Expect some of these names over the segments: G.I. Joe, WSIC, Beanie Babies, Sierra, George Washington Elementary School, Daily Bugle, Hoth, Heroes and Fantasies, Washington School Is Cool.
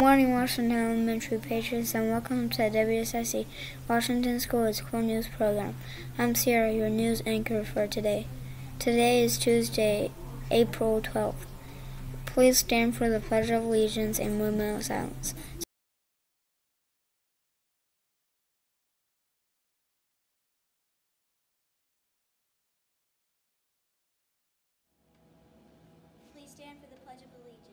Good morning, Washington Elementary patrons, and welcome to WSIC, Washington Schools Cool News Program. I'm Sierra, your news anchor for today. Today is Tuesday, April 12th. Please stand for the Pledge of Allegiance and moment of silence. Please stand for the Pledge of Allegiance.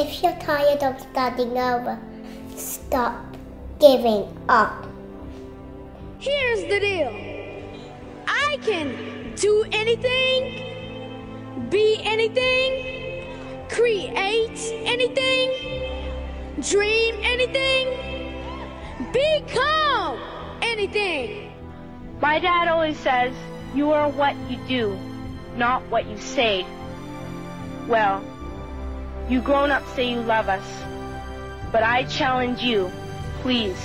If you're tired of starting over, stop giving up. Here's the deal. I can do anything, be anything, create anything, dream anything, become anything. My dad always says, you are what you do, not what you say. Well, you grown-ups say you love us, but I challenge you, please,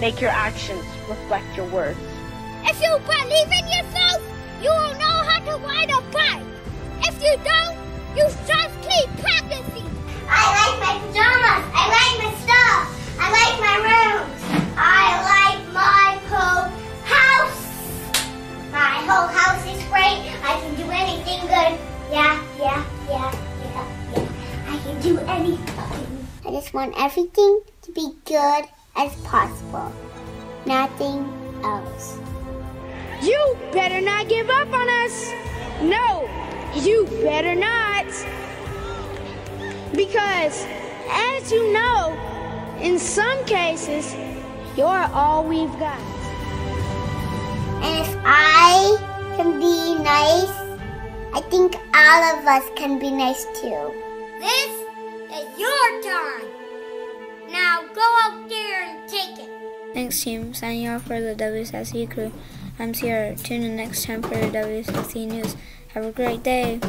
make your actions reflect your words. If you believe in yourself, you will know how to ride a bike. If you don't, you just keep practicing. I like my pajamas. I like my stuff. I like my rooms. I like my whole house. My whole house is great. I can do anything good. Yeah. I can do anything. I just want everything to be good as possible. Nothing else. You better not give up on us. No, you better not. Because, as you know, in some cases, you're all we've got. And if I can be nice, I think all of us can be nice too. This is your turn. Now go out there and take it. Thanks, team. Signing off for the WSIC crew. I'm Sierra. Tune in next time for your WSIC news. Have a great day.